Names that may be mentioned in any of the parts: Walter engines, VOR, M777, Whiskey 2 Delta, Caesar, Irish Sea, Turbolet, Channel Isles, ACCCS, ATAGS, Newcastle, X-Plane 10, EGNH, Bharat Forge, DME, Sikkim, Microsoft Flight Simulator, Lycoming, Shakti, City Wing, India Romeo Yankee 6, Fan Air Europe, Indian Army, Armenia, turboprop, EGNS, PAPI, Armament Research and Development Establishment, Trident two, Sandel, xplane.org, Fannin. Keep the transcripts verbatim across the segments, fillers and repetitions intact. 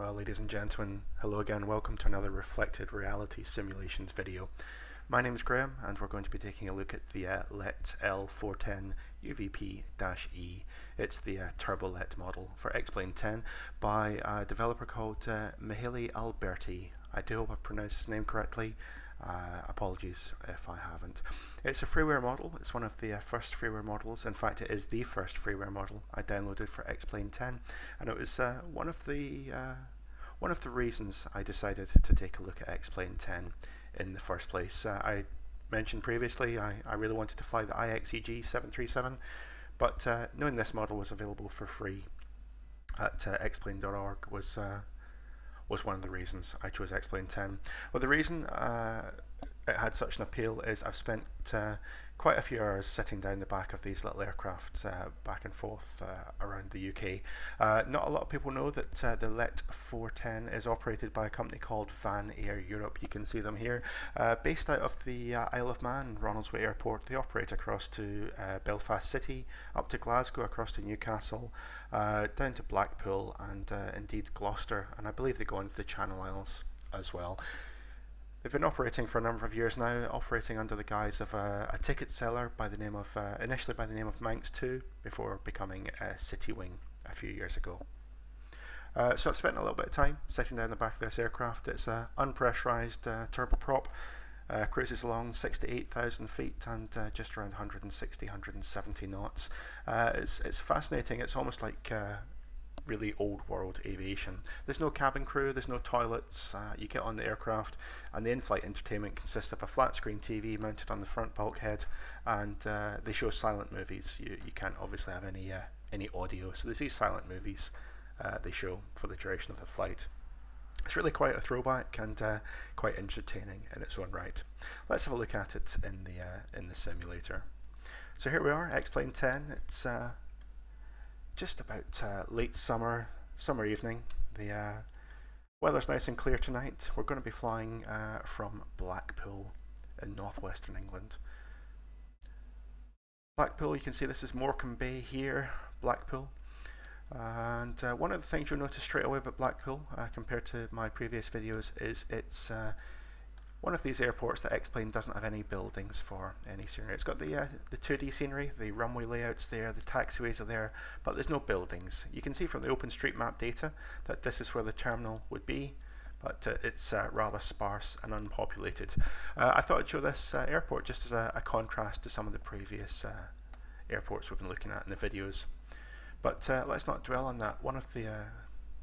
Well, ladies and gentlemen, hello again, welcome to another Reflected Reality Simulations video. My name is Graham and we're going to be taking a look at the uh, Let L four ten U V P E. It's the uh, Turbolet model for X-Plane ten by a developer called uh, Mihály Alberti. I do hope I've pronounced his name correctly. Uh, apologies if I haven't. It's a freeware model. It's one of the uh, first freeware models. In fact, it is the first freeware model I downloaded for X-Plane ten, and it was uh, one of the uh, one of the reasons I decided to take a look at X-Plane ten in the first place. Uh, I mentioned previously I, I really wanted to fly the I X E G seven thirty-seven, but uh, knowing this model was available for free at uh, x plane dot org was uh, was one of the reasons I chose X-Plane ten. Well, the reason uh, it had such an appeal is I've spent uh, quite a few hours sitting down the back of these little aircraft uh, back and forth uh, around the U K. Uh, not a lot of people know that uh, the Let four ten is operated by a company called Fan Air Europe. You can see them here. Uh, based out of the uh, Isle of Man, Ronaldsway Airport, they operate across to uh, Belfast City, up to Glasgow, across to Newcastle, uh, down to Blackpool and uh, indeed Gloucester, and I believe they go into the Channel Isles as well. They've been operating for a number of years now, operating under the guise of a, a ticket seller by the name of, uh, initially by the name of Manx two, before becoming uh, City Wing a few years ago. Uh, so I've spent a little bit of time sitting down the back of this aircraft. It's an uh, unpressurised uh, turboprop, uh, cruises along six to eight thousand feet and uh, just around one hundred sixty, one hundred seventy knots. Uh, it's, it's fascinating. It's almost like uh, really old world aviation. There's no cabin crew, there's no toilets, uh, you get on the aircraft and the in-flight entertainment consists of a flat screen T V mounted on the front bulkhead, and uh, they show silent movies. You, you can't obviously have any, uh, any audio, so there's these silent movies uh, they show for the duration of the flight. It's really quite a throwback and uh, quite entertaining in its own right. Let's have a look at it in the, uh, in the simulator. So here we are, X-Plane ten. It's uh, just about uh, late summer, summer evening. The uh, weather's nice and clear tonight. We're going to be flying uh, from Blackpool in northwestern England. Blackpool, you can see this is Morecambe Bay here, Blackpool. And uh, one of the things you'll notice straight away about Blackpool, uh, compared to my previous videos, is it's uh, one of these airports that X-Plane doesn't have any buildings for, any scenery. It's got the uh, the two D scenery, the runway layouts there, the taxiways are there, but there's no buildings. You can see from the OpenStreetMap data that this is where the terminal would be, but uh, it's uh, rather sparse and unpopulated. Uh, I thought I'd show this uh, airport just as a, a contrast to some of the previous uh, airports we've been looking at in the videos. But uh, let's not dwell on that. One of the uh,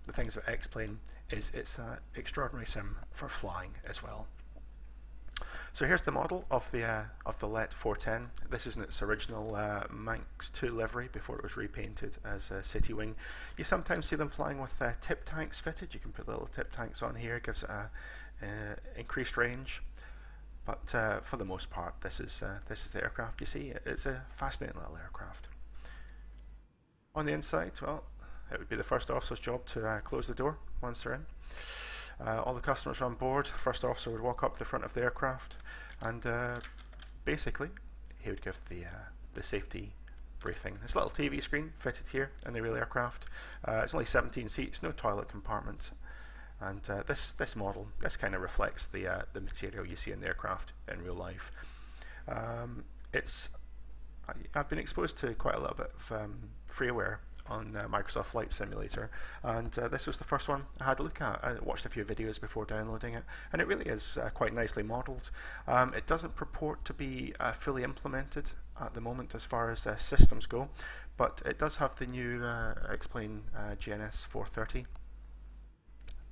the things about X-Plane is it's an extraordinary sim for flying as well. So here's the model of the uh, of the Let four ten. This is in its original uh, Manx two livery before it was repainted as a City Wing. You sometimes see them flying with uh, tip tanks fitted. You can put little tip tanks on here, gives it a uh, increased range. But uh, for the most part, this is uh, this is the aircraft you see. It's a fascinating little aircraft. On the inside, well, it would be the first officer's job to uh, close the door once they're in. Uh, all the customers on board, first officer would walk up to the front of the aircraft and uh, basically he would give the, uh, the safety briefing. This little T V screen fitted here in the real aircraft. Uh, it's only seventeen seats, no toilet compartment, and uh, this, this model, this kind of reflects the, uh, the material you see in the aircraft in real life. Um, it's, I, I've been exposed to quite a little bit of um, freeware on uh, Microsoft Flight Simulator, and uh, this was the first one I had a look at. I watched a few videos before downloading it, and it really is uh, quite nicely modelled. Um, it doesn't purport to be uh, fully implemented at the moment as far as uh, systems go, but it does have the new uh, X-Plane uh, G N S four thirty,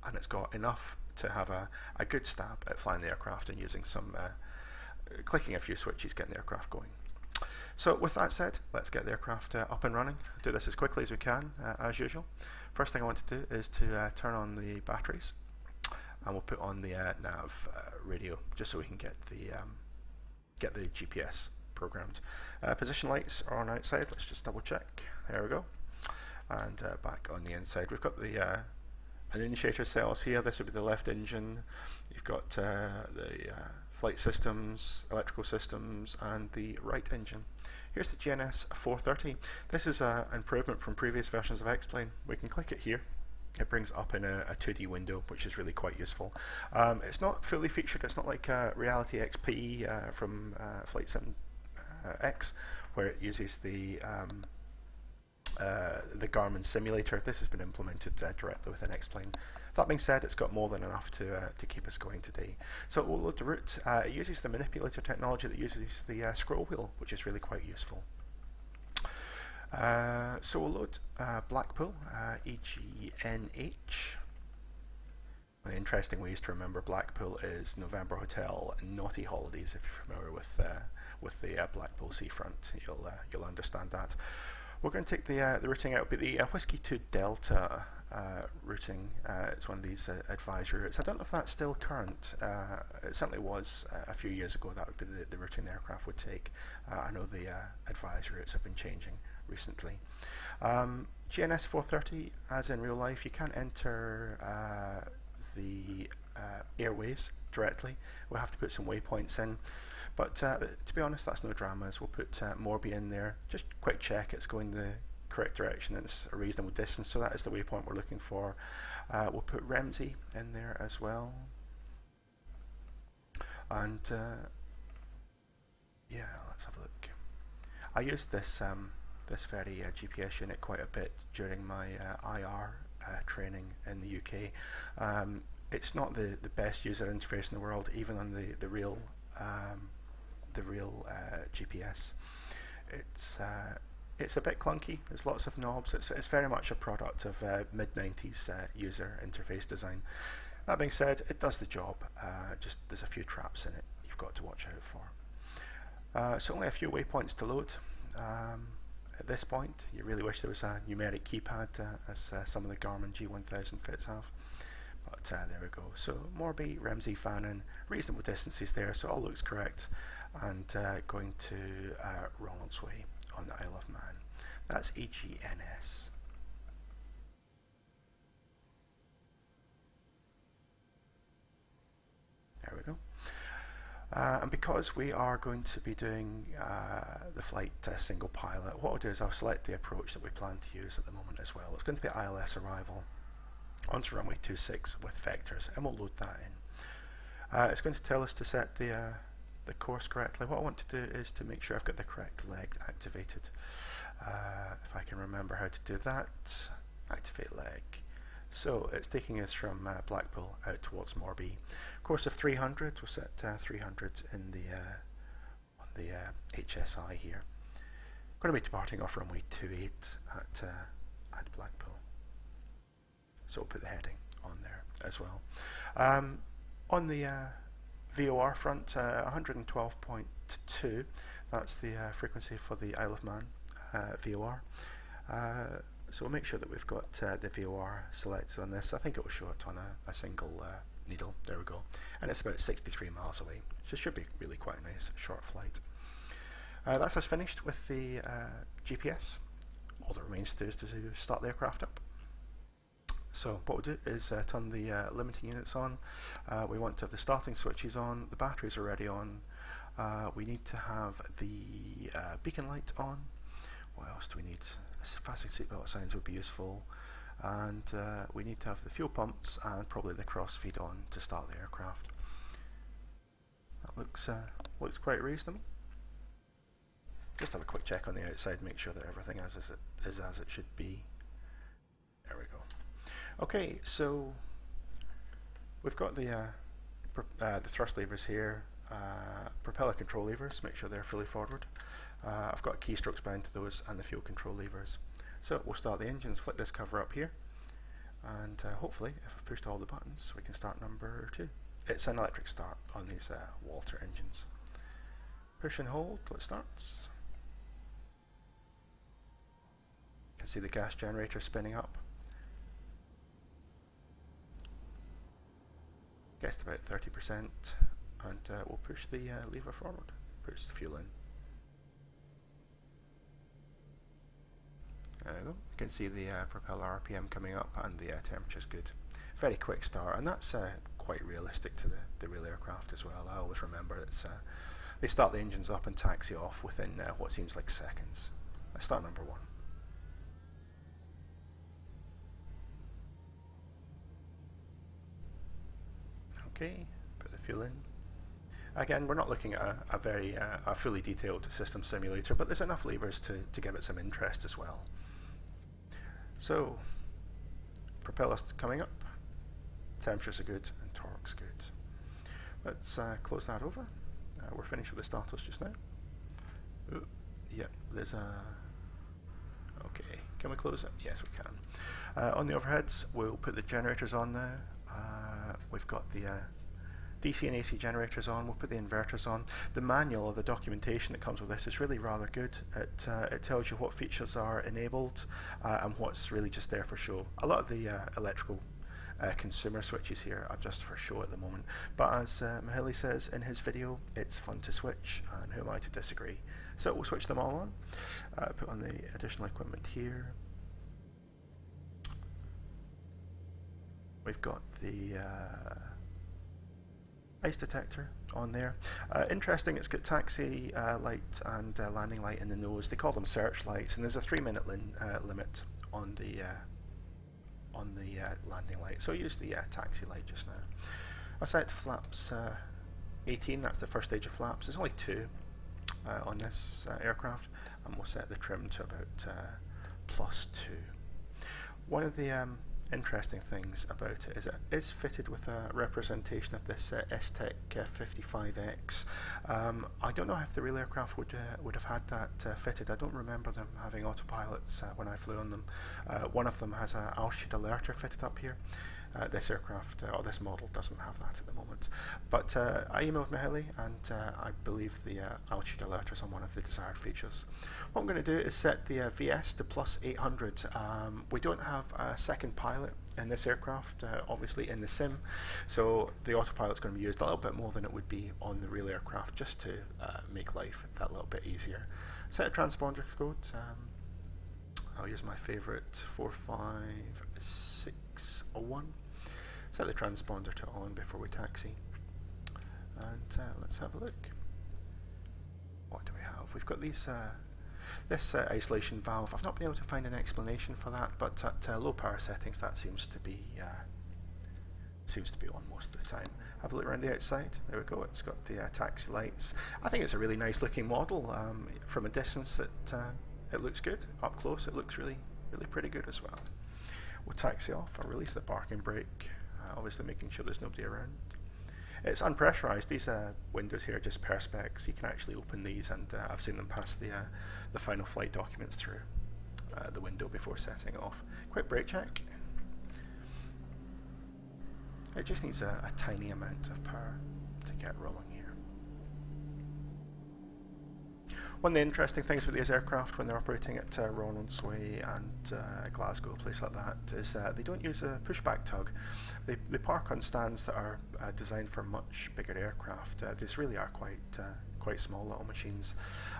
and it's got enough to have a, a good stab at flying the aircraft and using some, uh, clicking a few switches, getting the aircraft going. So with that said, let's get the aircraft uh, up and running. Do this as quickly as we can, uh, as usual. First thing I want to do is to uh, turn on the batteries, and we'll put on the uh, nav uh, radio just so we can get the um, get the G P S programmed. Uh, position lights are on outside. Let's just double check. There we go. And uh, back on the inside, we've got the uh, an initiator cells here. This would be the left engine. You've got uh, the uh, flight systems, electrical systems, and the right engine. Here's the G N S four thirty. This is an improvement from previous versions of X-Plane. We can click it here it brings up in a, a two D window, which is really quite useful. Um, it's not fully featured. It's not like uh, Reality X P uh, from uh, Flight Sim uh, X, where it uses the um, uh, the Garmin simulator. This has been implemented uh, directly within X-Plane. That being said, it's got more than enough to uh, to keep us going today. So it will load the route. Uh, it uses the manipulator technology that uses the uh, scroll wheel, which is really quite useful. Uh, so we'll load uh, Blackpool, uh, E G N H. One of the interesting ways to remember Blackpool is November Hotel, Naughty Holidays. If you're familiar with uh, with the uh, Blackpool seafront, you'll uh, you'll understand that. We're going to take the uh, the routing out, but the uh, Whiskey two Delta uh, routing. Uh, it's one of these uh, advisory routes. I don't know if that's still current. Uh, it certainly was uh, a few years ago. That would be the, the routing the aircraft would take. Uh, I know the uh, advisory routes have been changing recently. Um, G N S four thirty, as in real life, you can't enter uh, the uh, airways directly. We'll have to put some waypoints in, but uh, to be honest, that's no dramas. We'll put uh, Morby in there. Just quick check it's going the correct direction and it's a reasonable distance, so that is the waypoint we're looking for. Uh, we'll put Ramsey in there as well, and uh, yeah, let's have a look. I used this um, this very uh, G P S unit quite a bit during my uh, I R uh, training in the U K. Um, it's not the, the best user interface in the world, even on the, the real um, the real uh, G P S. It's uh, it's a bit clunky. There's lots of knobs. It's, it's very much a product of uh, mid nineties uh, user interface design. That being said, it does the job. Uh, just there's a few traps in it you've got to watch out for. Uh, so only a few waypoints to load. Um, At this point, you really wish there was a numeric keypad, uh, as uh, some of the Garmin G one thousand fits have. But uh, there we go. So Morby, Ramsey, Fannin, reasonable distances there, so all looks correct. And uh, going to uh, Ronaldsway on the Isle of Man. That's E G N S. There we go. Uh, and because we are going to be doing uh, the flight uh, single pilot, what I'll do is I'll select the approach that we plan to use at the moment as well. It's going to be I L S arrival onto runway two six with vectors, and we'll load that in. Uh, it's going to tell us to set the, uh, the course correctly. What I want to do is to make sure I've got the correct leg activated. Uh, if I can remember how to do that, activate leg. So it's taking us from uh, Blackpool out towards Morby. Course of three hundred, we'll set uh, three hundred in the uh, on the uh, H S I here. Going to be departing off runway two eight at uh, at Blackpool. So we'll put the heading on there as well. Um, on the uh, V O R front, uh, one twelve point two. That's the uh, frequency for the Isle of Man uh, V O R. Uh, So we'll make sure that we've got uh, the V O R selected on this. I think it will show it on a, a single uh, needle. There we go. And it's about sixty-three miles away. So it should be really quite a nice short flight. Uh, that's us finished with the uh, G P S. All that remains to do is to start the aircraft up. So what we'll do is uh, turn the uh, limiting units on. Uh, we want to have the starting switches on. The batteries are already on. Uh, we need to have the uh, beacon light on. What else do we need? Fasten seatbelt signs would be useful, and uh, we need to have the fuel pumps and probably the crossfeed on to start the aircraft. That looks uh, looks quite reasonable. Just have a quick check on the outside, make sure that everything is as it is as it should be. There we go. Okay, so we've got the uh, pr uh, the thrust levers here. Uh, propeller control levers, make sure they're fully forward. Uh, I've got keystrokes bound to those, and the fuel control levers. So we'll start the engines, flip this cover up here, and uh, hopefully if I've pushed all the buttons we can start number two. It's an electric start on these uh, Walter engines. Push and hold till it starts. You can see the gas generator spinning up. Guessed about thirty percent. And uh, we'll push the uh, lever forward, push the fuel in. There we go. You can see the uh, propeller R P M coming up, and the uh, temperature's good. Very quick start, and that's uh, quite realistic to the, the real aircraft as well. I always remember it's uh, they start the engines up and taxi off within uh, what seems like seconds. Let's start number one. Okay, put the fuel in. Again, we're not looking at a, a very uh, a fully detailed system simulator, but there's enough levers to, to give it some interest as well. So, propellers coming up, temperatures are good and torque's good. Let's uh, close that over. Uh, we're finished with the status just now. Ooh, yeah, there's a... Okay, can we close it? Yes, we can. Uh, on the overheads, we'll put the generators on now. Uh, we've got the... Uh, D C and A C generators on, we'll put the inverters on. The manual or the documentation that comes with this is really rather good. It, uh, it tells you what features are enabled uh, and what's really just there for show. A lot of the uh, electrical uh, consumer switches here are just for show at the moment. But as uh, Mihály says in his video, it's fun to switch, and who am I to disagree? So we'll switch them all on. Uh, put on the additional equipment here. We've got the... Uh, ice detector on there. Uh, interesting, it's got taxi uh, light and uh, landing light in the nose. They call them search lights, and there's a three minute lin uh, limit on the uh, on the uh, landing light. So use the uh, taxi light just now. I set flaps uh, eighteen. That's the first stage of flaps. There's only two uh, on this uh, aircraft, and we'll set the trim to about uh, plus two. One of the um, interesting things about it is it is fitted with a representation of this uh, S TEC uh, fifty-five X. Um, I don't know if the real aircraft would uh, would have had that uh, fitted. I don't remember them having autopilots uh, when I flew on them. Uh, one of them has an altitude alerter fitted up here. Uh, this aircraft uh, or this model doesn't have that at the moment. But uh, I emailed Mihály, and uh, I believe the uh, altitude alerter is on one of the desired features. What I'm going to do is set the uh, V S to plus eight hundred. Um, we don't have a second pilot in this aircraft, uh, obviously in the sim, so the autopilot's going to be used a little bit more than it would be on the real aircraft, just to uh, make life that little bit easier. Set a transponder code. Um, I'll use my favourite four five six zero one. Set the transponder to on before we taxi, and uh, let's have a look. What do we have? We've got these uh, this uh, isolation valve. I've not been able to find an explanation for that, but at uh, low power settings that seems to be uh, seems to be on most of the time. Have a look around the outside. There we go. It's got the uh, taxi lights. I think it's a really nice looking model. Um, from a distance, it uh, it looks good. Up close, it looks really really pretty good as well. We'll taxi off. I'll release the parking brake. Obviously making sure there's nobody around. It's unpressurized. These uh, windows here are just perspex. You can actually open these, and uh, I've seen them pass the, uh, the final flight documents through uh, the window before setting it off. Quick brake check. It just needs a, a tiny amount of power to get rolling here. One of the interesting things with these aircraft when they're operating at uh, Ronaldsway and uh, Glasgow, a place like that, is uh, they don't use a pushback tug. They, they park on stands that are uh, designed for much bigger aircraft. Uh, these really are quite uh, quite small little machines.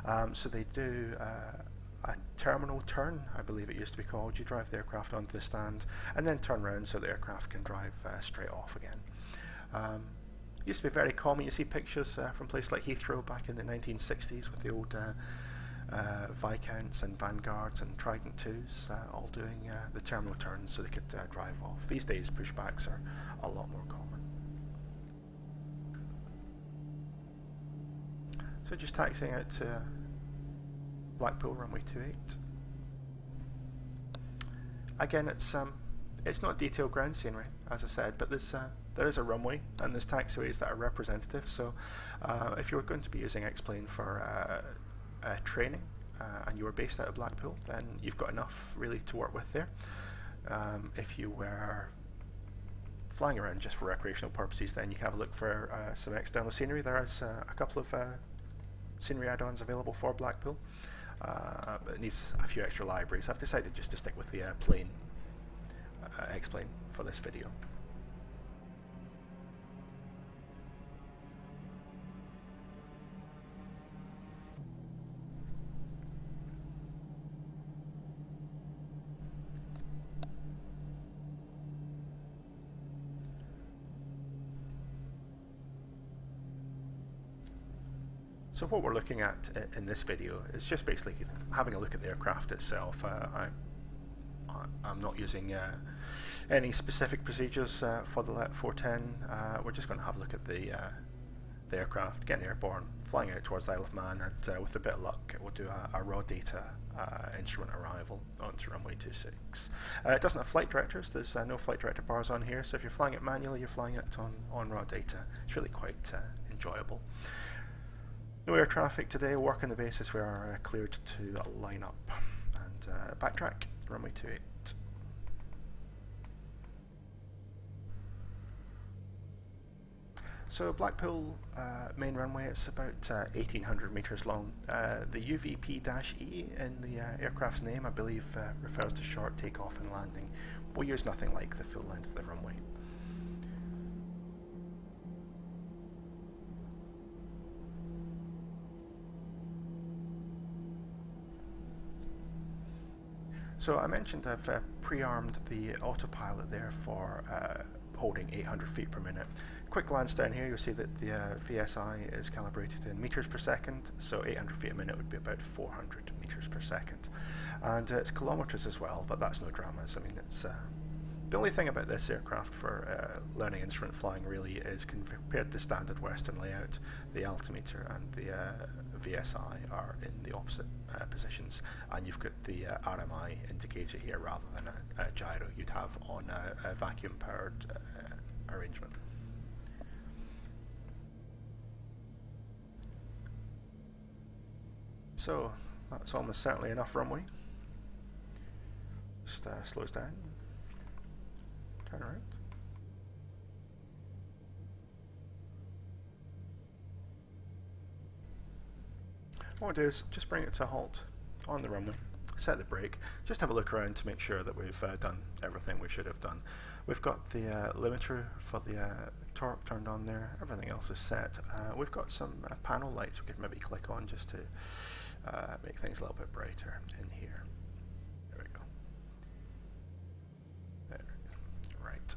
Um, so they do uh, a terminal turn, I believe it used to be called. You drive the aircraft onto the stand and then turn around so the aircraft can drive uh, straight off again. Um, Used to be very common. You see pictures uh, from places like Heathrow back in the nineteen sixties with the old uh, uh, Viscounts and Vanguards and Trident twos uh, all doing uh, the terminal turns so they could uh, drive off. These days pushbacks are a lot more common. So just taxiing out to Blackpool runway two eight. Again, it's um, it's not detailed ground scenery, as I said, but there's uh, there is a runway and there's taxiways that are representative. So uh, if you're going to be using X-Plane for uh, uh, training uh, and you're based out of Blackpool, then you've got enough really to work with there. Um, if you were flying around just for recreational purposes, then you can have a look for uh, some external scenery. There is uh, a couple of uh, scenery add-ons available for Blackpool. Uh, but it needs a few extra libraries. I've decided just to stick with the uh, plane, uh, X-Plane for this video. So what we're looking at in this video is just basically having a look at the aircraft itself. Uh, I, I, I'm not using uh, any specific procedures uh, for the L four ten, uh, we're just going to have a look at the, uh, the aircraft, getting airborne, flying out towards the Isle of Man, and uh, with a bit of luck we'll do a, a raw data uh, instrument arrival onto runway two six. Uh, it doesn't have flight directors, there's uh, no flight director bars on here, so if you're flying it manually you're flying it on, on raw data. It's really quite uh, enjoyable. No air traffic today, work on the basis we are uh, cleared to uh, line up and uh, backtrack, runway two eight. So Blackpool uh, main runway, it's about uh, eighteen hundred metres long. Uh, the U V P E in the uh, aircraft's name, I believe, uh, refers to short takeoff and landing. We'll use nothing like the full length of the runway. So I mentioned I've uh, pre-armed the autopilot there for uh, holding eight hundred feet per minute. Quick glance down here, you'll see that the uh, V S I is calibrated in meters per second, so eight hundred feet a minute would be about four hundred meters per second. And uh, it's kilometers as well, but that's no dramas. I mean, it's uh, the only thing about this aircraft for uh, learning instrument flying really is compared to standard Western layout, the altimeter and the uh, V S I are in the opposite uh, positions, and you've got the uh, R M I indicator here rather than a, a gyro you'd have on a, a vacuum powered uh, arrangement. So that's almost certainly enough runway. Just uh, slows down, turn around. What I'll do is just bring it to a halt on the runway, set the brake, just have a look around to make sure that we've uh, done everything we should have done. We've got the uh, limiter for the uh, torque turned on there, everything else is set. Uh, we've got some uh, panel lights we could maybe click on just to Uh, make things a little bit brighter in here. There we go. There we go. Right.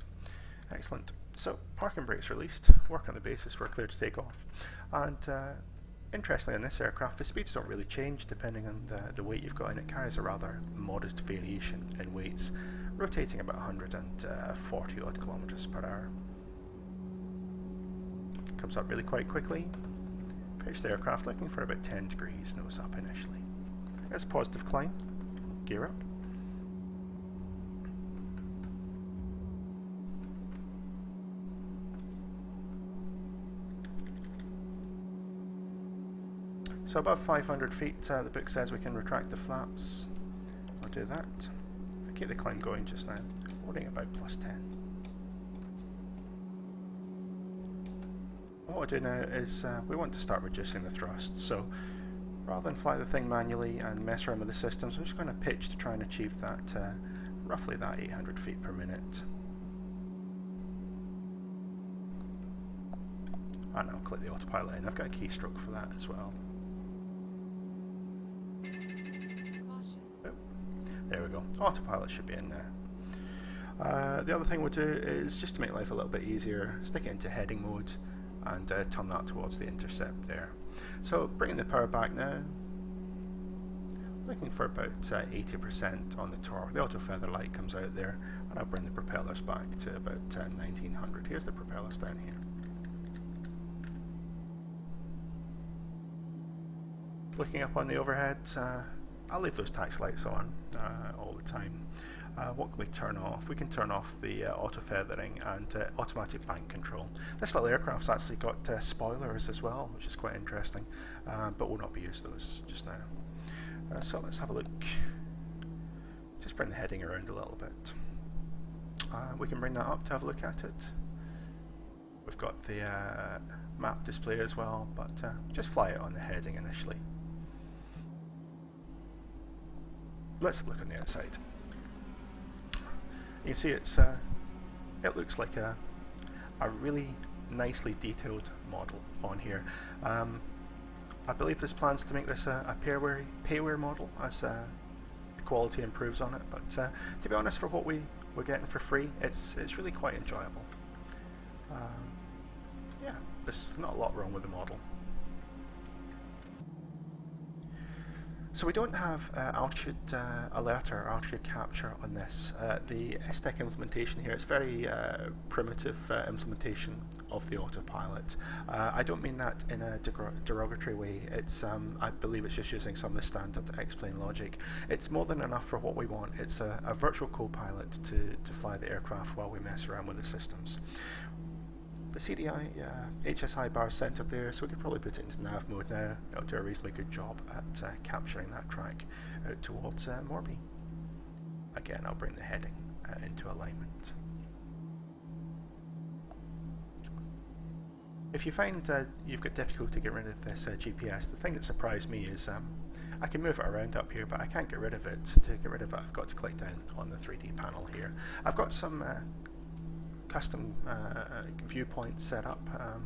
Excellent. So, parking brake's released. Work on the basis we're clear to take off. And uh, interestingly, on this aircraft, the speeds don't really change depending on the, the weight you've got, and it carries a rather modest variation in weights, rotating about one hundred forty odd kilometers per hour. Comes up really quite quickly. Pitch the aircraft looking for about ten degrees, nose up initially. It's positive climb, gear up. So above five hundred feet, uh, the book says we can retract the flaps. I'll do that. I'll keep the climb going just now, holding about plus ten. What I'll do now is uh, we want to start reducing the thrust, so rather than fly the thing manually and mess around with the systems, we're just going to pitch to try and achieve that, uh, roughly that eight hundred feet per minute. And I'll click the autopilot in. I've got a keystroke for that as well. Oh, there we go. Autopilot should be in there. Uh, the other thing we'll do is, just to make life a little bit easier, stick it into heading mode and uh, turn that towards the intercept there. So bringing the power back now, looking for about uh, eighty percent on the torque. The auto feather light comes out there, and I'll bring the propellers back to about uh, nineteen hundred. Here's the propellers down here. Looking up on the overhead, uh, I'll leave those tax lights on uh, all the time. Uh, what can we turn off? We can turn off the uh, auto feathering and uh, automatic bank control. This little aircraft's actually got uh, spoilers as well, which is quite interesting, uh, but we'll not be using those just now. Uh, so let's have a look. Just bring the heading around a little bit. Uh, we can bring that up to have a look at it. We've got the uh, map display as well, but uh, just fly it on the heading initially. Let's have a look on the outside. You can see it's uh, it looks like a, a really nicely detailed model on here. Um, I believe there's plans to make this a, a payware, payware model as uh, the quality improves on it, but uh, to be honest, for what we we're getting for free, it's it's really quite enjoyable. Um, yeah, there's not a lot wrong with the model. So we don't have uh, altitude uh, alert or altitude capture on this. Uh, the S T E C implementation here is very uh, primitive uh, implementation of the autopilot. Uh, I don't mean that in a derogatory way. It's um, I believe it's just using some of the standard X-Plane logic. It's more than enough for what we want. It's a, a virtual co-pilot to, to fly the aircraft while we mess around with the systems. The C D I uh, H S I bar is centered there, so we could probably put it into nav mode now. It'll do a reasonably good job at uh, capturing that track out towards uh, Morby. Again, I'll bring the heading uh, into alignment. If you find uh, you've got difficulty getting rid of this uh, G P S, the thing that surprised me is um, I can move it around up here, but I can't get rid of it. To get rid of it, I've got to click down on the three D panel here. I've got some uh, custom uh, viewpoint set up um,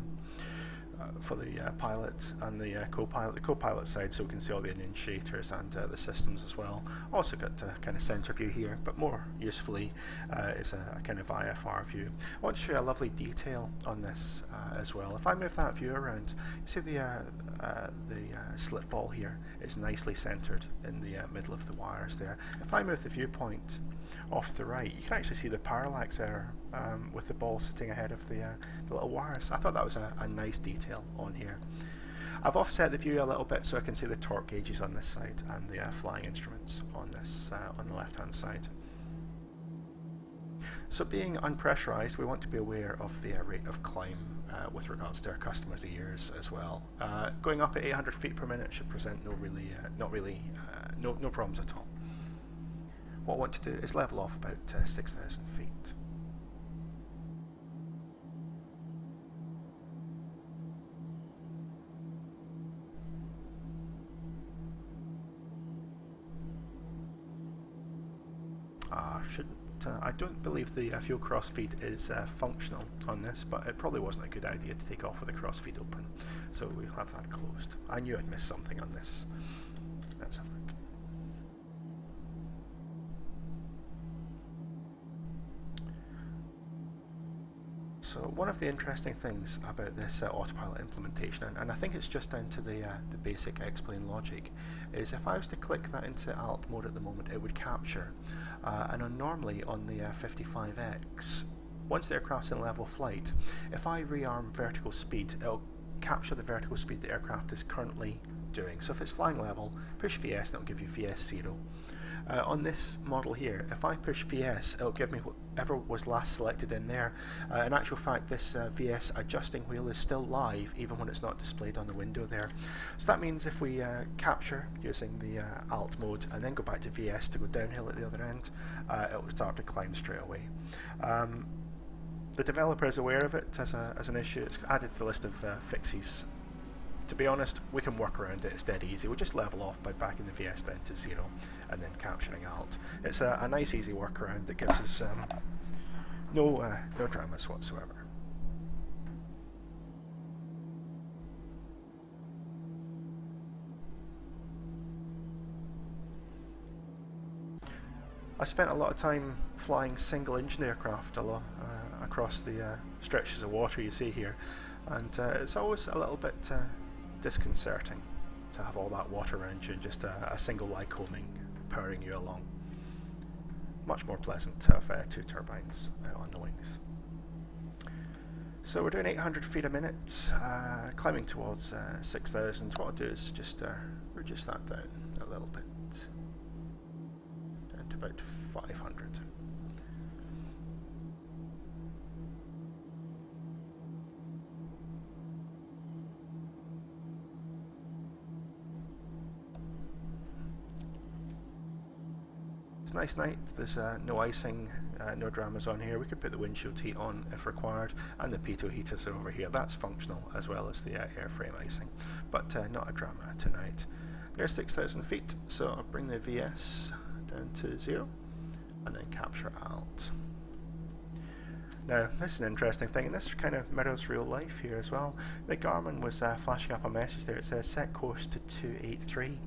uh, for the uh, pilot and the uh, co-pilot, the co-pilot side, so we can see all the initiators and uh, the systems as well. Also got a kind of center view here, but more usefully uh, is a, a kind of I F R view. I want to show you a lovely detail on this uh, as well. If I move that view around, you see the, uh, uh, the uh, slip ball here is nicely centered in the uh, middle of the wires there. If I move the viewpoint off to the right, you can actually see the parallax error um, with the ball sitting ahead of the, uh, the little wires. I thought that was a, a nice detail on here. I've offset the view a little bit so I can see the torque gauges on this side and the uh, flying instruments on this uh, on the left hand side. So being unpressurized, we want to be aware of the uh, rate of climb Uh, with regards to our customers' ears as well. Uh, going up at eight hundred feet per minute should present no really, uh, not really, uh, no, no problems at all. What I want to do is level off about uh, six thousand feet. Ah, uh, shouldn't. Uh, I don't believe the uh, fuel crossfeed is uh, functional on this, but it probably wasn't a good idea to take off with the crossfeed open, so we'll have that closed. I knew I'd missed something on this. Let's have a look. So one of the interesting things about this uh, autopilot implementation, and, and I think it's just down to the, uh, the basic X-Plane logic, is if I was to click that into alt mode at the moment, it would capture. Uh, and on normally on the uh, fifty-five X, once the aircraft's in level flight, if I rearm vertical speed, it'll capture the vertical speed the aircraft is currently doing. So if it's flying level, push V S and it'll give you V S zero. Uh, on this model here, if I push V S, it'll give me whatever was last selected in there. Uh, in actual fact, this uh, V S adjusting wheel is still live, even when it's not displayed on the window there. So that means if we uh, capture using the uh, alt mode and then go back to V S to go downhill at the other end, uh, it'll start to climb straight away. Um, the developer is aware of it as, a, as an issue. It's added to the list of uh, fixes. To be honest, we can work around it, it's dead easy. We'll just level off by backing the V S down to zero and then capturing alt. It's a, a nice easy workaround that gives us um, no, uh, no dramas whatsoever. I spent a lot of time flying single engine aircraft a lot, uh, across the uh, stretches of water you see here, and uh, it's always a little bit uh, disconcerting to have all that water around you and just a, a single Lycoming powering you along. Much more pleasant to have uh, two turbines uh, on the wings. So we're doing eight hundred feet a minute, uh, climbing towards uh, six thousand. What I'll do is just uh, reduce that down a little bit, down to about five hundred. Nice night, there's uh, no icing, uh, no dramas on here. We could put the windshield heat on if required, and the pitot heaters are over here. That's functional as well as the uh, airframe icing, but uh, not a drama tonight. There's six thousand feet, so I'll bring the V S down to zero and then capture alt. Now, this is an interesting thing, and this kind of mirrors real life here as well. The Garmin was uh, flashing up a message there. It says set course to two eight three.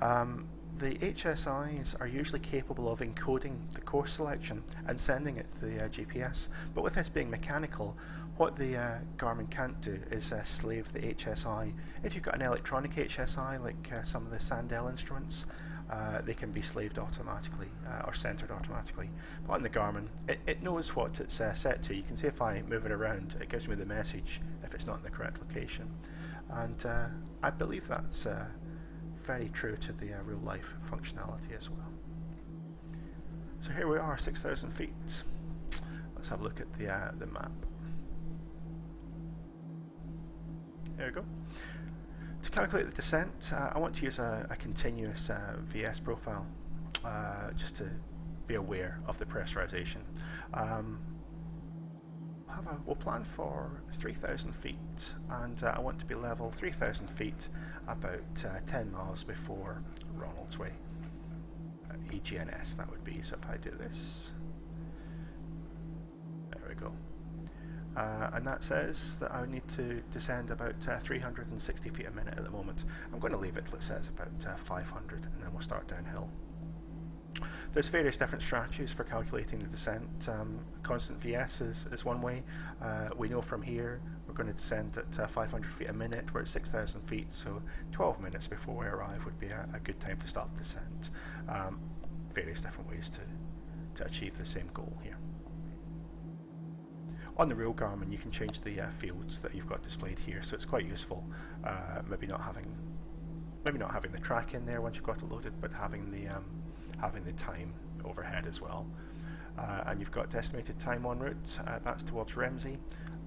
Um, The H S Is are usually capable of encoding the course selection and sending it to the uh, G P S, but with this being mechanical, What the uh, Garmin can't do is uh, slave the H S I. If you've got an electronic H S I, like uh, some of the Sandel instruments, uh, they can be slaved automatically uh, or centered automatically. But on the Garmin, it, it knows what it's uh, set to. You can see if I move it around, it gives me the message if it's not in the correct location. And uh, I believe that's uh, very true to the uh, real life functionality as well. So here we are, six thousand feet. Let's have a look at the, uh, the map. There we go. To calculate the descent, uh, I want to use a, a continuous uh, V S profile, uh, just to be aware of the pressurization. Um, have a, we'll plan for three thousand feet, and uh, I want to be level three thousand feet, about uh, ten miles before Ronaldsway, uh, E G N S that would be. So if I do this, there we go. Uh, and that says that I need to descend about uh, three hundred sixty feet a minute at the moment. I'm going to leave it till it says about uh, five hundred, and then we'll start downhill. There's various different strategies for calculating the descent. Um, constant V S is, is one way. Uh, we know from here we're going to descend at uh, five hundred feet a minute. We're at six thousand feet, so twelve minutes before we arrive would be a, a good time to start the descent. Um, various different ways to, to achieve the same goal here. On the real Garmin, you can change the uh, fields that you've got displayed here, so it's quite useful. Uh, maybe not having, maybe not having the track in there once you've got it loaded, but having the um, having the time overhead as well. Uh, and you've got estimated time en route. Uh, that's towards Ramsey.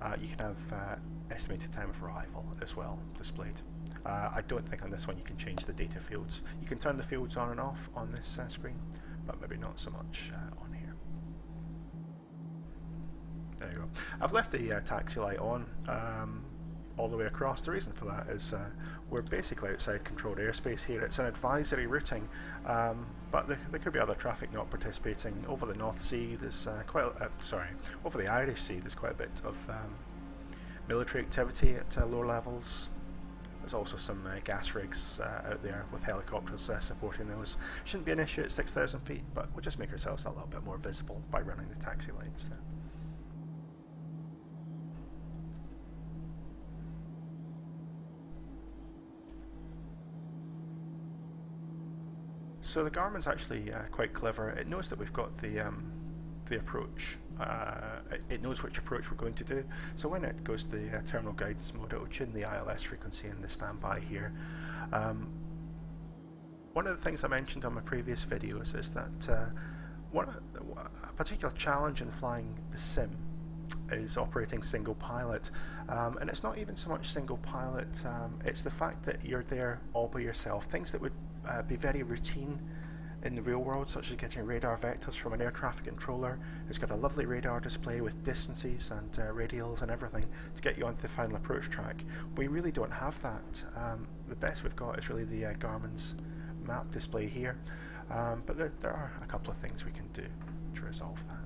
Uh, you can have uh, estimated time of arrival as well displayed. Uh, I don't think on this one you can change the data fields. You can turn the fields on and off on this uh, screen, but maybe not so much uh, on. There you go. I've left the uh, taxi light on um, all the way across. The reason for that is uh, we're basically outside controlled airspace here. It's an advisory routing, um, but there, there could be other traffic not participating. Over the North Sea, there's uh, quite a, uh, sorry, over the Irish Sea, there's quite a bit of um, military activity at uh, lower levels. There's also some uh, gas rigs uh, out there with helicopters uh, supporting those. Shouldn't be an issue at six thousand feet, but we'll just make ourselves a little bit more visible by running the taxi lights there. So the Garmin's actually uh, quite clever. It knows that we've got the, um, the approach. Uh, it, it knows which approach we're going to do. So when it goes to the uh, terminal guidance mode, it will tune the I L S frequency and the standby here. Um, one of the things I mentioned on my previous videos is that uh, one, a particular challenge in flying the sim is operating single pilot, um, and it's not even so much single pilot, um, it's the fact that you're there all by yourself. Things that would uh, be very routine in the real world, such as getting radar vectors from an air traffic controller who's got a lovely radar display with distances and uh, radials and everything to get you onto the final approach track. We really don't have that. Um, the best we've got is really the uh, Garmin's map display here, um, but there, there are a couple of things we can do to resolve that.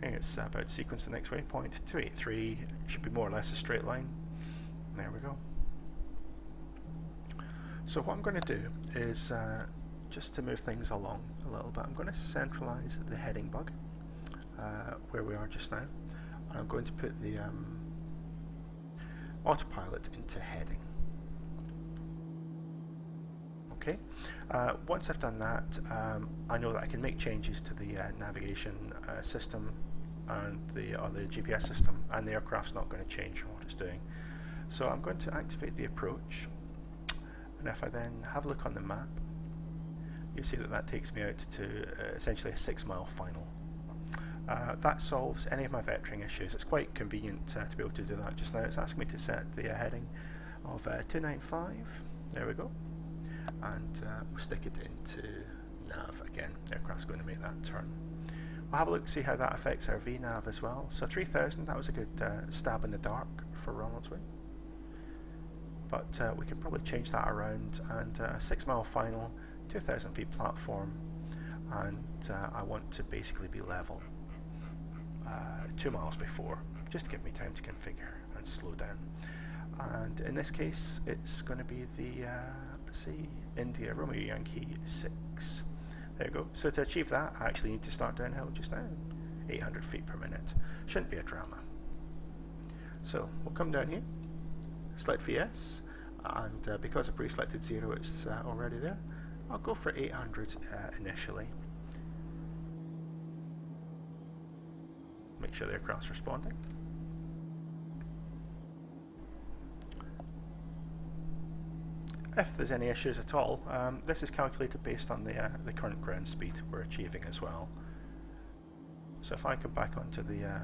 It's about sequence the next waypoint, two eight three, should be more or less a straight line. There we go. So what I'm going to do is, uh, just to move things along a little bit, I'm going to centralize the heading bug, uh, where we are just now, and I'm going to put the um, autopilot into heading. Okay, uh, once I've done that, um, I know that I can make changes to the uh, navigation uh, system and the other G P S system, and the aircraft's not going to change from what it's doing. So I'm going to activate the approach, and if I then have a look on the map, you see that that takes me out to uh, essentially a six mile final. Uh, that solves any of my vectoring issues. It's quite convenient uh, to be able to do that just now. It's asking me to set the uh, heading of uh, two nine five, there we go. And uh, we'll stick it into nav again. The aircraft's going to make that turn. We'll have a look, see how that affects our V nav as well. So three thousand, that was a good uh, stab in the dark for Ronaldsway. But uh, we can probably change that around, and uh, six mile final, two thousand feet platform, and uh, I want to basically be level uh, two miles before, just to give me time to configure and slow down. And in this case, it's going to be the uh, let's see, India Romeo Yankee six. There you go. So to achieve that, I actually need to start downhill just now. eight hundred feet per minute. Shouldn't be a drama. So we'll come down here, select V S, and uh, because I pre-selected zero, it's uh, already there. I'll go for eight hundred uh, initially. Make sure the aircraft's responding. If there's any issues at all, um, this is calculated based on the, uh, the current ground speed we're achieving as well. So if I come back onto the uh,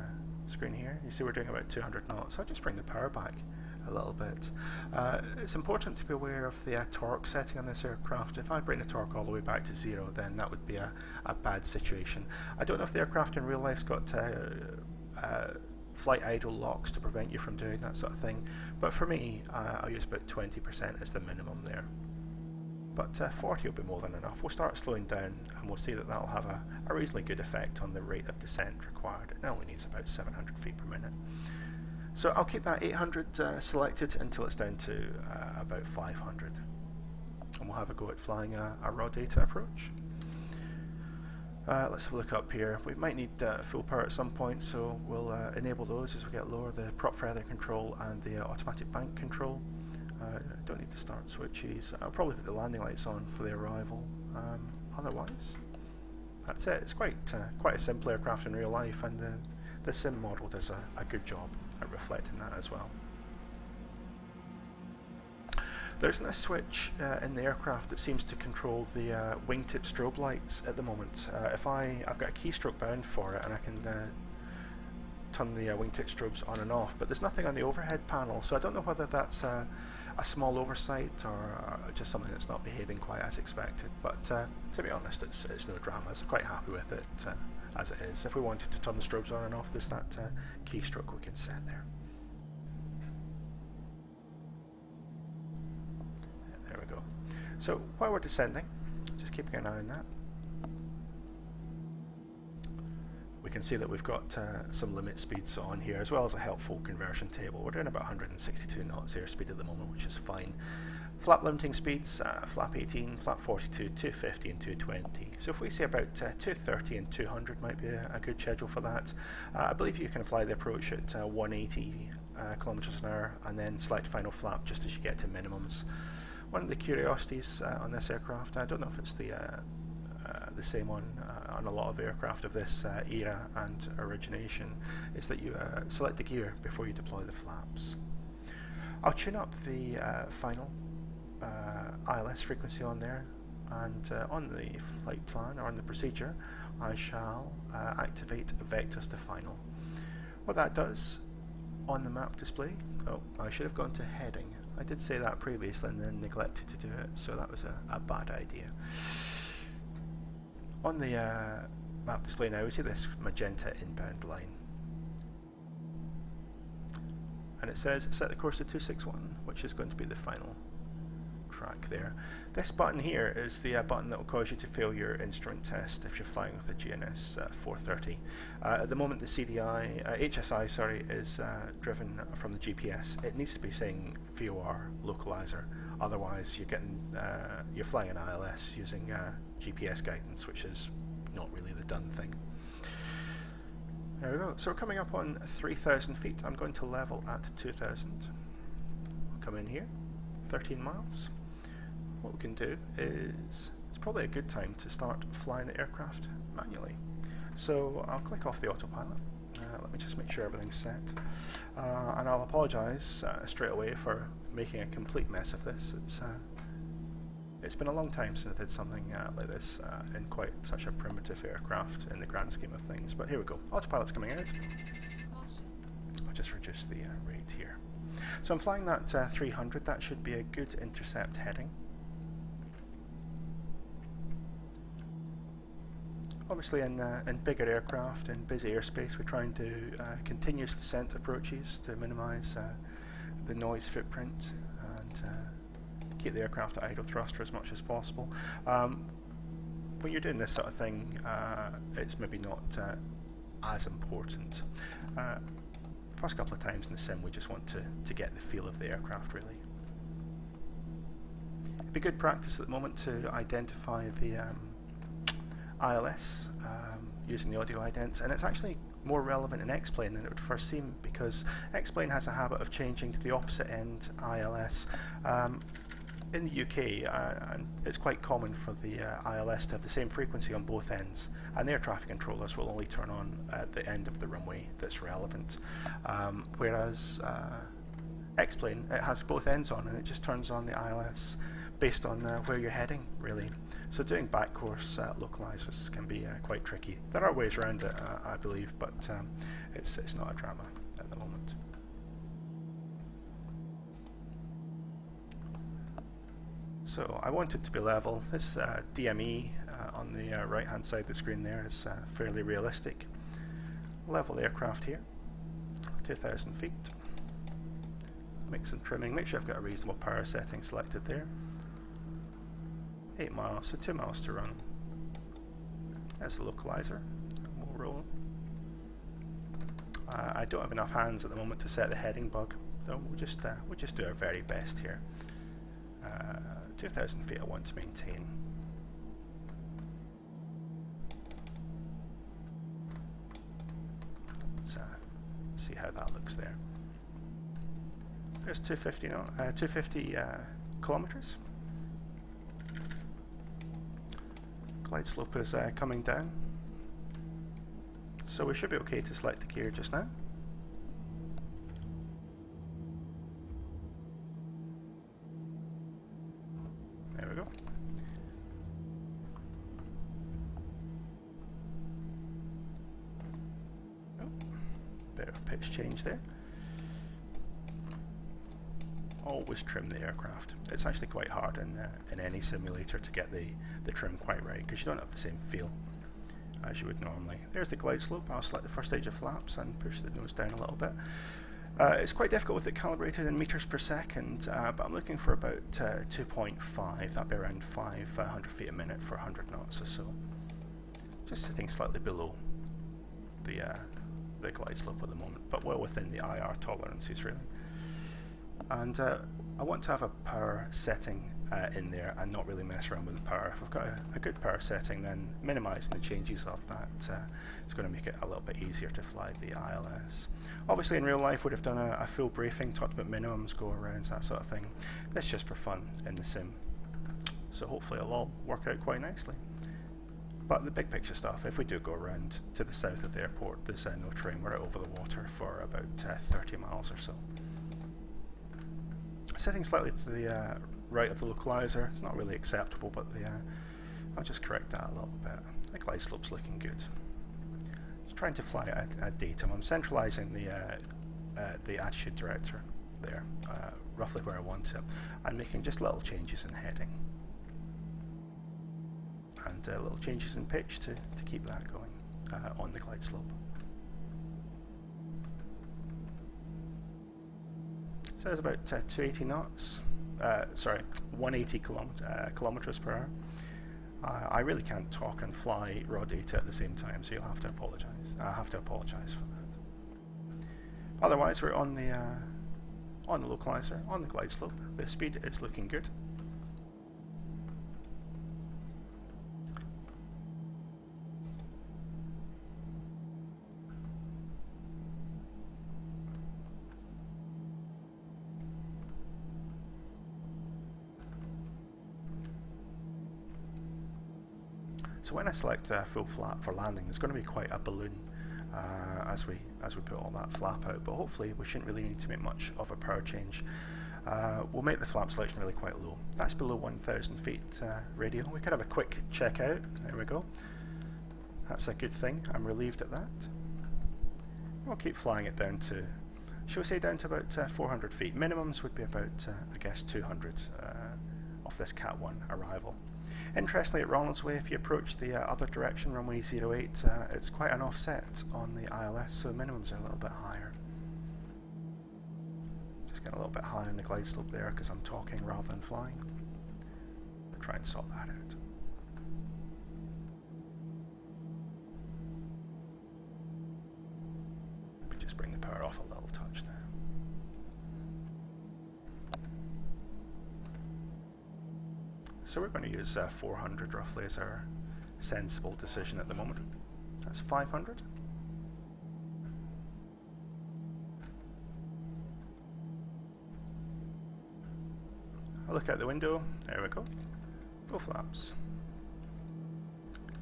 screen here, you see we're doing about two hundred knots. I'll just bring the power back a little bit. Uh, it's important to be aware of the uh, torque setting on this aircraft. If I bring the torque all the way back to zero, then that would be a, a bad situation. I don't know if the aircraft in real life's got uh, uh, flight idle locks to prevent you from doing that sort of thing, but for me uh, I use about twenty percent as the minimum there, but uh, forty will be more than enough. We'll start slowing down and we'll see that that'll have a, a reasonably good effect on the rate of descent required. It only needs about seven hundred feet per minute, so I'll keep that eight hundred uh, selected until it's down to uh, about five hundred, and we'll have a go at flying a, a raw data approach. Uh, let's have a look up here. We might need uh, full power at some point, so we'll uh, enable those as we get lower, the prop feather control and the uh, automatic bank control. Uh, don't need the start switches. I'll probably put the landing lights on for the arrival. Um, otherwise, that's it. It's quite uh, quite a simple aircraft in real life, and the, the sim model does a, a good job at reflecting that as well. There isn't a switch uh, in the aircraft that seems to control the uh, wingtip strobe lights at the moment. Uh, if I, I've got a keystroke bound for it, and I can uh, turn the uh, wingtip strobes on and off, but there's nothing on the overhead panel, so I don't know whether that's a, a small oversight or just something that's not behaving quite as expected, but uh, to be honest, it's, it's no drama. I'm quite happy with it uh, as it is. If we wanted to turn the strobes on and off, there's that uh, keystroke we can set there. So while we're descending, just keeping an eye on that, we can see that we've got uh, some limit speeds on here, as well as a helpful conversion table. We're doing about one hundred sixty-two knots airspeed at the moment, which is fine. Flap limiting speeds, uh, flap eighteen, flap forty-two, two fifty and two twenty. So if we say about uh, two thirty and two hundred might be a, a good schedule for that. Uh, I believe you can fly the approach at uh, one eighty uh, kilometers an hour, and then select final flap just as you get to minimums. One of the curiosities uh, on this aircraft, I don't know if it's the uh, uh, the same on uh, on a lot of aircraft of this uh, era and origination, is that you uh, select the gear before you deploy the flaps. I'll tune up the uh, final uh, I L S frequency on there, and uh, on the flight plan or on the procedure, I shall uh, activate vectors to final. What that does on the map display, oh, I should have gone to heading. I did say that previously and then neglected to do it, so that was a, a bad idea. On the uh, map display now, we see this magenta inbound line. And it says set the course to two six one, which is going to be the final track there. This button here is the uh, button that will cause you to fail your instrument test if you're flying with the G N S uh, four thirty. Uh, at the moment the C D I, uh, H S I sorry, is uh, driven from the G P S. It needs to be saying V O R localizer, otherwise you're getting uh, you're flying an I L S using uh, G P S guidance, which is not really the done thing. There we go. So we're coming up on three thousand feet. I'm going to level at two thousand. We'll come in here, thirteen miles. What we can do is, it's probably a good time to start flying the aircraft manually. So I'll click off the autopilot, uh, let me just make sure everything's set, uh, and I'll apologise uh, straight away for making a complete mess of this. It's, uh, it's been a long time since I did something uh, like this uh, in quite such a primitive aircraft in the grand scheme of things, but here we go. Autopilot's coming out. I'll just reduce the uh, rate here. So I'm flying that uh, three hundred, that should be a good intercept heading. Obviously in, uh, in bigger aircraft, in busy airspace, we try and do uh, continuous descent approaches to minimise uh, the noise footprint and uh, keep the aircraft at idle thruster as much as possible. Um, when you're doing this sort of thing, uh, it's maybe not uh, as important. Uh, first couple of times in the sim we just want to, to get the feel of the aircraft really. It'd be good practice at the moment to identify the um, I L S um, using the audio idents, and it's actually more relevant in X-Plane than it would first seem, because X-Plane has a habit of changing to the opposite end I L S. Um, in the U K, uh, and it's quite common for the uh, I L S to have the same frequency on both ends, and their traffic controllers will only turn on at the end of the runway that's relevant, um, whereas uh, X-Plane, it has both ends on and it just turns on the I L S based on uh, where you're heading, really. So doing backcourse uh, localizers can be uh, quite tricky. There are ways around it, uh, I believe, but um, it's, it's not a drama at the moment. So I wanted to be level. This uh, D M E uh, on the uh, right hand side of the screen there is uh, fairly realistic. Level aircraft here, two thousand feet. Make some trimming, make sure I've got a reasonable power setting selected there. eight miles, so two miles to run. There's the localizer, we'll roll. Uh, I don't have enough hands at the moment to set the heading bug, so we'll just, uh, we'll just do our very best here. Uh, two thousand feet I want to maintain. Let's uh, see how that looks there. There's two hundred fifty, no, uh, two hundred fifty uh, kilometres. Glide slope is uh, coming down. So we should be okay to select the gear just now. There we go. Oh, bit of pitch change there. Always trim the aircraft. It's actually quite hard in, uh, in any simulator to get the, the trim quite right, because you don't have the same feel as you would normally. There's the glide slope. I'll select the first edge of flaps and push the nose down a little bit. Uh, it's quite difficult with it calibrated in meters per second, uh, but I'm looking for about uh, two point five. That'd be around five hundred feet a minute for one hundred knots or so. Just sitting slightly below the, uh, the glide slope at the moment, but well within the I R tolerances really. And uh, I want to have a power setting uh, in there and not really mess around with the power. If I've got a, a good power setting, then minimising the changes of that uh, is going to make it a little bit easier to fly the I L S. Obviously in real life would have done a, a full briefing, talked about minimums, go-arounds, that sort of thing. That's just for fun in the sim. So hopefully it'll all work out quite nicely. But the big picture stuff, if we do go around to the south of the airport, there's uh, no train, we're out over the water for about uh, thirty miles or so. Setting slightly to the uh, right of the localizer, it's not really acceptable, but the, uh, I'll just correct that a little bit. The glide slope's looking good. Just trying to fly at, at datum. I'm centralising the uh, uh, the attitude director there, uh, roughly where I want to. I'm making just little changes in heading and uh, little changes in pitch to, to keep that going uh, on the glide slope. So it's about uh, two hundred eighty knots, uh, sorry, one hundred eighty kilometres uh, kilometers per hour. Uh, I really can't talk and fly raw data at the same time, so you'll have to apologise. I have to apologise for that. Otherwise, we're on the uh, on the localizer, on the glide slope. The speed is looking good. So when I select uh, full flap for landing, there's going to be quite a balloon uh, as we as we put all that flap out, but hopefully we shouldn't really need to make much of a power change. Uh, we'll make the flap selection really quite low. That's below one thousand feet uh, radio. We could have a quick check out. There we go. That's a good thing. I'm relieved at that. We'll keep flying it down to, shall we say, down to about uh, four hundred feet. Minimums would be about, uh, I guess, two hundred uh, off this Cat one arrival. Interestingly, at Ronaldsway, if you approach the uh, other direction, runway zero eight, uh, it's quite an offset on the I L S, so minimums are a little bit higher. Just get a little bit high on the glide slope there because I'm talking rather than flying. I'll try and sort that out. Just bring the power off a little touch now. So we're going to use uh, four hundred roughly as our sensible decision at the moment. That's five hundred. I'll look out the window. There we go. Go flaps.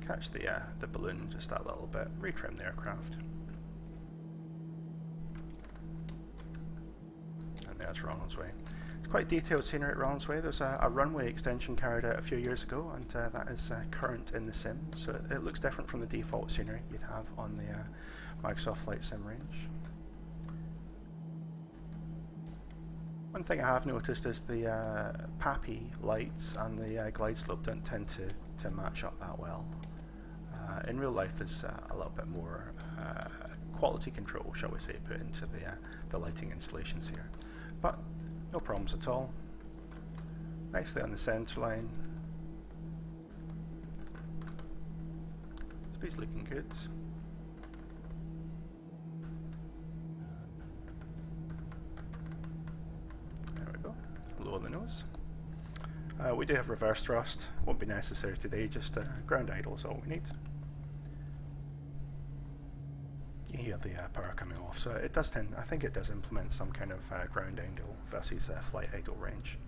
Catch the uh, the balloon just that little bit. Retrim the aircraft. And there's Ronaldsway. It's quite detailed scenery at Ronaldsway. There's a, a runway extension carried out a few years ago, and uh, that is uh, current in the sim. So it, it looks different from the default scenery you'd have on the uh, Microsoft Flight Sim range. One thing I have noticed is the uh, P A P I lights and the uh, glide slope don't tend to, to match up that well. Uh, in real life there's uh, a little bit more uh, quality control, shall we say, put into the, uh, the lighting installations here. But no problems at all. Nicely on the centre line. Speed's looking good. Low on the nose. Uh, we do have reverse thrust, won't be necessary today, just uh, ground idle is all we need. You hear the uh, power coming off, so it does tend, I think it does implement some kind of uh, ground idle versus uh, flight idle range.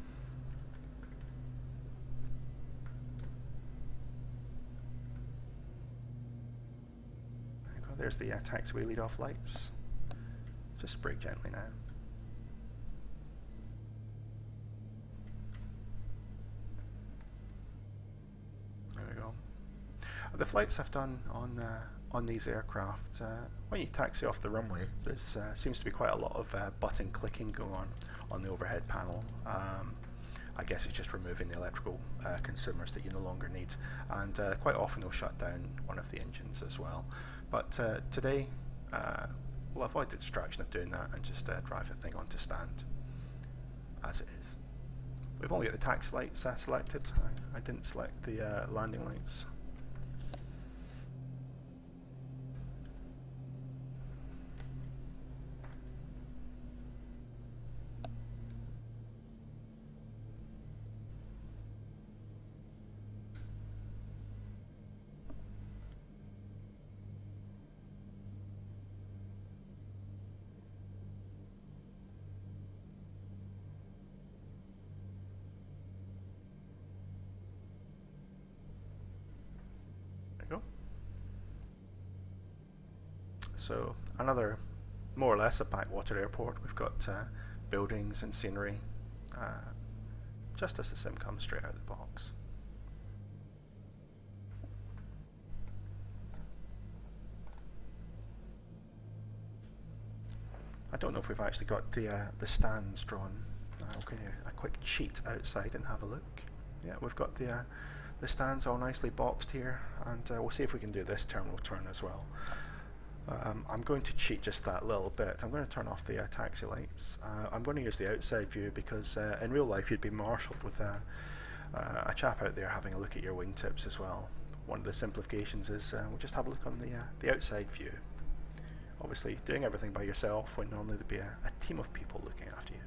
There we go, there's the uh, taxiway lead off lights, just brake gently now. The flights I've done on uh, on these aircraft, uh, when you taxi off the runway, there uh, seems to be quite a lot of uh, button clicking going on on the overhead panel. Um, I guess it's just removing the electrical uh, consumers that you no longer need, and uh, quite often they'll shut down one of the engines as well. But uh, today, uh, we'll avoid the distraction of doing that and just uh, drive the thing onto stand as it is. We've only got the taxi lights uh, selected. I, I didn't select the uh, landing lights. So another, more or less, a backwater airport. We've got uh, buildings and scenery, uh, just as the sim comes straight out of the box. I don't know if we've actually got the, uh, the stands drawn. I'll give you a quick cheat outside and have a look. Yeah, we've got the, uh, the stands all nicely boxed here, and uh, we'll see if we can do this terminal turn as well. Um, I'm going to cheat just that little bit. I'm going to turn off the uh, taxi lights. Uh, I'm going to use the outside view because uh, in real life you'd be marshalled with a, uh, a chap out there having a look at your wingtips as well. One of the simplifications is uh, we'll just have a look on the, uh, the outside view. Obviously doing everything by yourself when normally there'd be a, a team of people looking after you.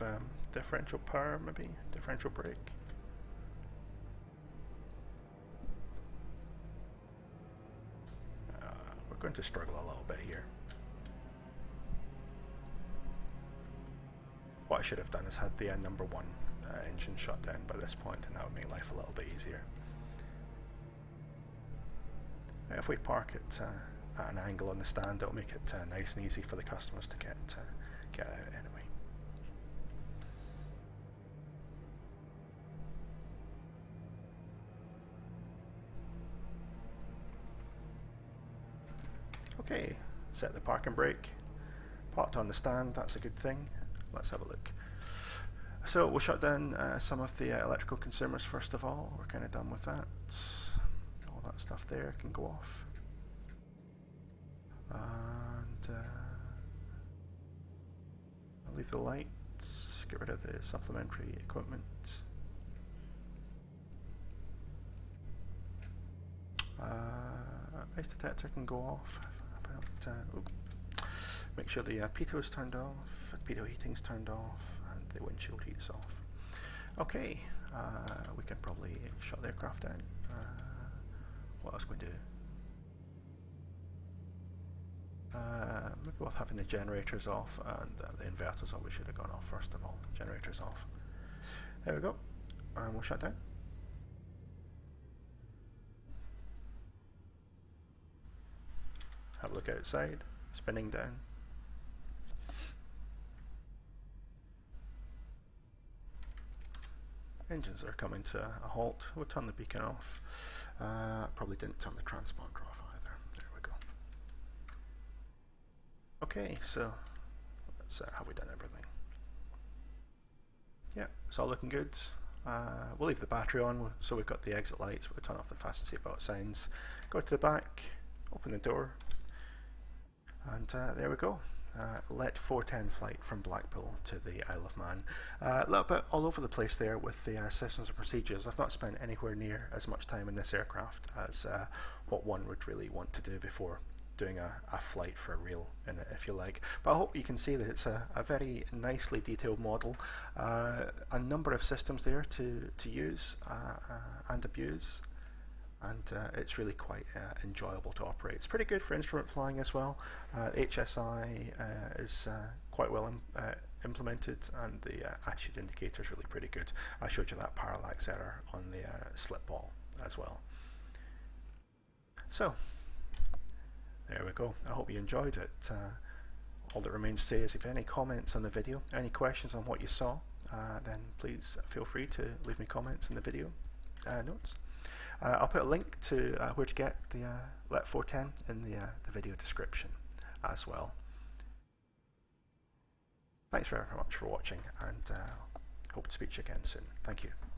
Um, differential power, maybe differential brake. Uh, we're going to struggle a little bit here. What I should have done is had the uh, number one uh, engine shut down by this point, and that would make life a little bit easier. Now if we park it uh, at an angle on the stand, it'll make it uh, nice and easy for the customers to get uh, get out anyway. Okay, set the parking brake, parked on the stand, that's a good thing. Let's have a look. So we'll shut down uh, some of the uh, electrical consumers first of all. We're kind of done with that. All that stuff there can go off. And uh, I'll leave the lights, get rid of the supplementary equipment. ice detector can go off. About, uh, make sure the uh, pitot is turned off, the pitot heating's turned off, and the windshield heat's off. Okay, uh, we can probably shut the aircraft down. Uh, what else can we do? Uh, maybe worth having the generators off, and uh, the inverters always should have gone off first of all. Generators off. There we go, and we'll shut down. Have a look outside, spinning down. Engines are coming to a halt. We'll turn the beacon off. Uh, probably didn't turn the transponder off either. There we go. Okay, so let's, uh, have we done everything? Yeah, it's all looking good. Uh, we'll leave the battery on, so we've got the exit lights. We'll turn off the fasten seatbelt signs. Go to the back, open the door. And uh, there we go, uh, Let four ten flight from Blackpool to the Isle of Man. Uh, a little bit all over the place there with the uh, systems and procedures. I've not spent anywhere near as much time in this aircraft as uh, what one would really want to do before doing a, a flight for real in it, if you like. But I hope you can see that it's a, a very nicely detailed model. Uh, a number of systems there to, to use uh, uh, and abuse. And uh, it's really quite uh, enjoyable to operate. It's pretty good for instrument flying as well. Uh, H S I uh, is uh, quite well im uh, implemented, and the uh, attitude indicator is really pretty good. I showed you that parallax error on the uh, slip ball as well. So there we go. I hope you enjoyed it. Uh, all that remains to say is if any comments on the video, any questions on what you saw, uh, then please feel free to leave me comments in the video uh, notes. Uh, I'll put a link to uh, where to get the uh, Let four ten in the, uh, the video description as well. Thanks very much for watching, and uh, hope to speak to you again soon. Thank you.